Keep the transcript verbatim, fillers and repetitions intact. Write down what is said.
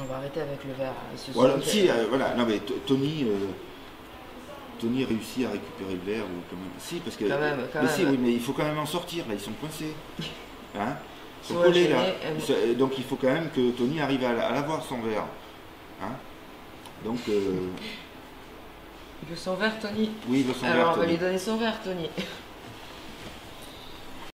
On va arrêter avec le verre. Voilà, si, euh, voilà. Non, mais Tony, euh, Tony réussit à récupérer le verre. Ou quand même. Si, parce que. Quand même, quand mais même. Si, oui, mais il faut quand même en sortir, là, ils sont coincés. Hein, ils sont collés, là. Et... Donc il faut quand même que Tony arrive à l'avoir, son verre. Hein, donc. Euh... Il veut son verre, Tony. Oui, il veut son verre. Alors on va lui donner son verre, Tony.